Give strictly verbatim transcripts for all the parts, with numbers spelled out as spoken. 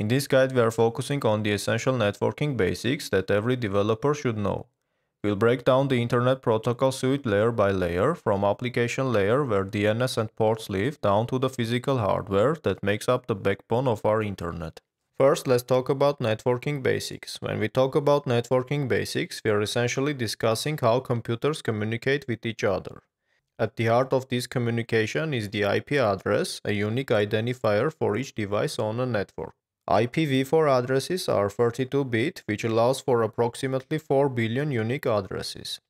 In this guide, we are focusing on the essential networking basics that every developer should know. We'll break down the Internet Protocol Suite layer by layer, from application layer where D N S and ports live, down to the physical hardware that makes up the backbone of our Internet. First, let's talk about networking basics. When we talk about networking basics, we are essentially discussing how computers communicate with each other. At the heart of this communication is the I P address, a unique identifier for each device on a network. I P v four addresses are thirty-two bit, which allows for approximately four billion unique addresses.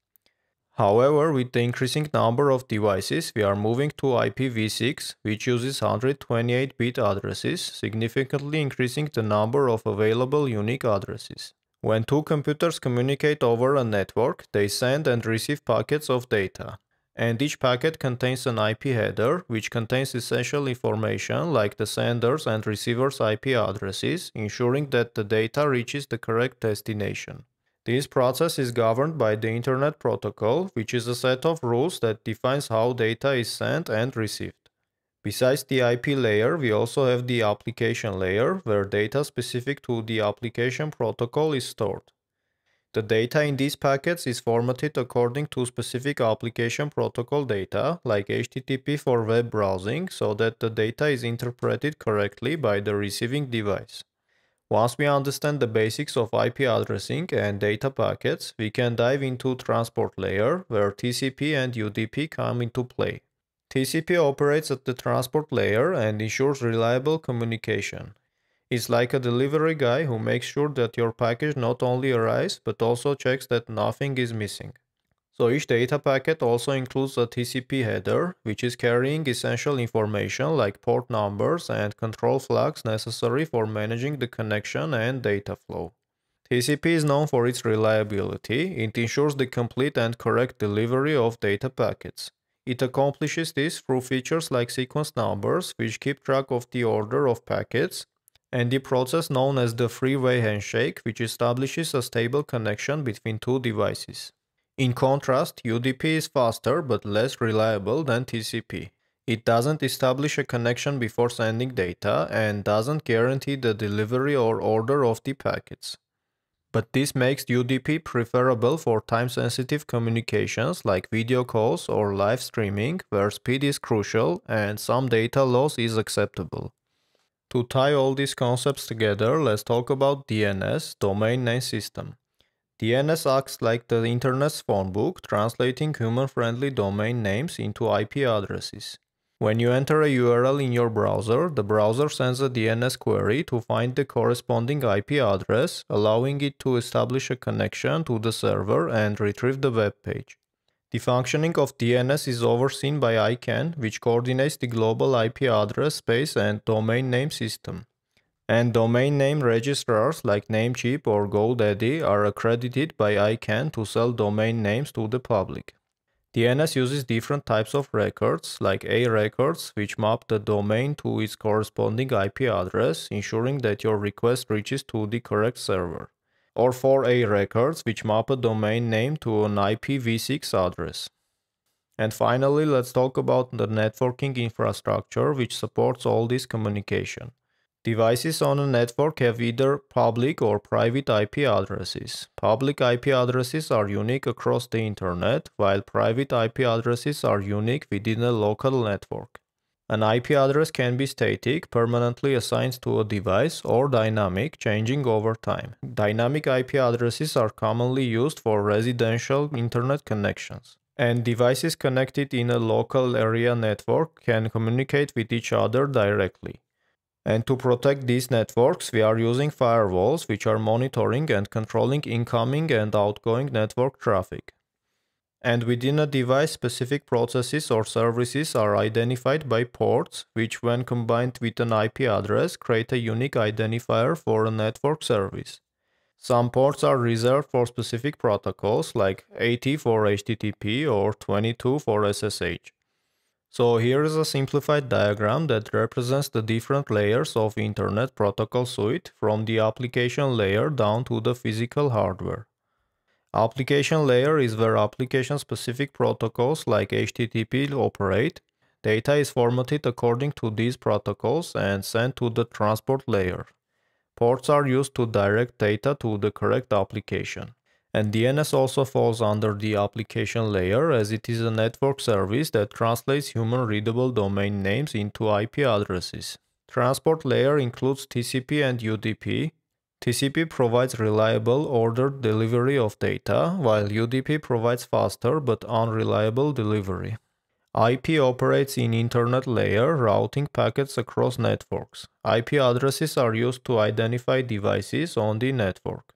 However, with the increasing number of devices, we are moving to I P v six, which uses one hundred twenty-eight bit addresses, significantly increasing the number of available unique addresses. When two computers communicate over a network, they send and receive packets of data. And each packet contains an I P header, which contains essential information like the sender's and receiver's I P addresses, ensuring that the data reaches the correct destination. This process is governed by the Internet Protocol, which is a set of rules that defines how data is sent and received. Besides the I P layer, we also have the application layer, where data specific to the application protocol is stored. The data in these packets is formatted according to specific application protocol data, like H T T P for web browsing, so that the data is interpreted correctly by the receiving device. Once we understand the basics of I P addressing and data packets, we can dive into transport layer, where T C P and U D P come into play. T C P operates at the transport layer and ensures reliable communication. It's like a delivery guy who makes sure that your package not only arrives, but also checks that nothing is missing. So each data packet also includes a T C P header, which is carrying essential information like port numbers and control flags necessary for managing the connection and data flow. T C P is known for its reliability. It ensures the complete and correct delivery of data packets. It accomplishes this through features like sequence numbers, which keep track of the order of packets, and the process known as the three-way handshake, which establishes a stable connection between two devices. In contrast, U D P is faster but less reliable than T C P. It doesn't establish a connection before sending data and doesn't guarantee the delivery or order of the packets. But this makes U D P preferable for time-sensitive communications like video calls or live streaming, where speed is crucial and some data loss is acceptable. To tie all these concepts together, let's talk about D N S, Domain Name System. D N S acts like the Internet's phone book, translating human-friendly domain names into I P addresses. When you enter a U R L in your browser, the browser sends a D N S query to find the corresponding I P address, allowing it to establish a connection to the server and retrieve the web page. The functioning of D N S is overseen by ICANN, which coordinates the global I P address space and domain name system. And domain name registrars like Namecheap or GoDaddy are accredited by ICANN to sell domain names to the public. D N S uses different types of records, like A records, which map the domain to its corresponding I P address, ensuring that your request reaches to the correct server, or four A records, which map a domain name to an I P v six address. And finally, let's talk about the networking infrastructure, which supports all this communication. Devices on a network have either public or private I P addresses. Public I P addresses are unique across the Internet, while private I P addresses are unique within a local network. An I P address can be static, permanently assigned to a device, or dynamic, changing over time. Dynamic I P addresses are commonly used for residential Internet connections. And devices connected in a local area network can communicate with each other directly. And to protect these networks, we are using firewalls, which are monitoring and controlling incoming and outgoing network traffic. And within a device, specific processes or services are identified by ports, which when combined with an I P address create a unique identifier for a network service. Some ports are reserved for specific protocols, like eighty for H T T P or twenty-two for S S H. So here is a simplified diagram that represents the different layers of Internet Protocol Suite, from the application layer down to the physical hardware. Application layer is where application-specific protocols like H T T P operate. Data is formatted according to these protocols and sent to the transport layer. Ports are used to direct data to the correct application. And D N S also falls under the application layer, as it is a network service that translates human readable domain names into I P addresses. Transport layer includes T C P and U D P. T C P provides reliable ordered delivery of data, while U D P provides faster but unreliable delivery. I P operates in internet layer, routing packets across networks. I P addresses are used to identify devices on the network.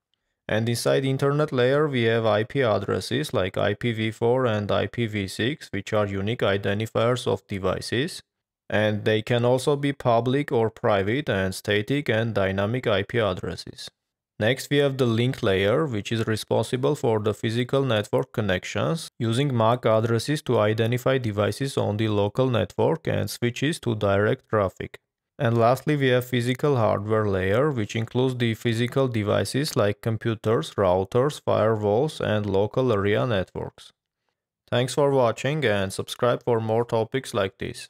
And inside internet layer we have I P addresses like I P v four and I P v six, which are unique identifiers of devices. And they can also be public or private, and static and dynamic I P addresses. Next we have the link layer, which is responsible for the physical network connections, using M A C addresses to identify devices on the local network and switches to direct traffic. And lastly we have physical hardware layer, which includes the physical devices like computers, routers, firewalls, and local area networks. Thanks for watching, and subscribe for more topics like this.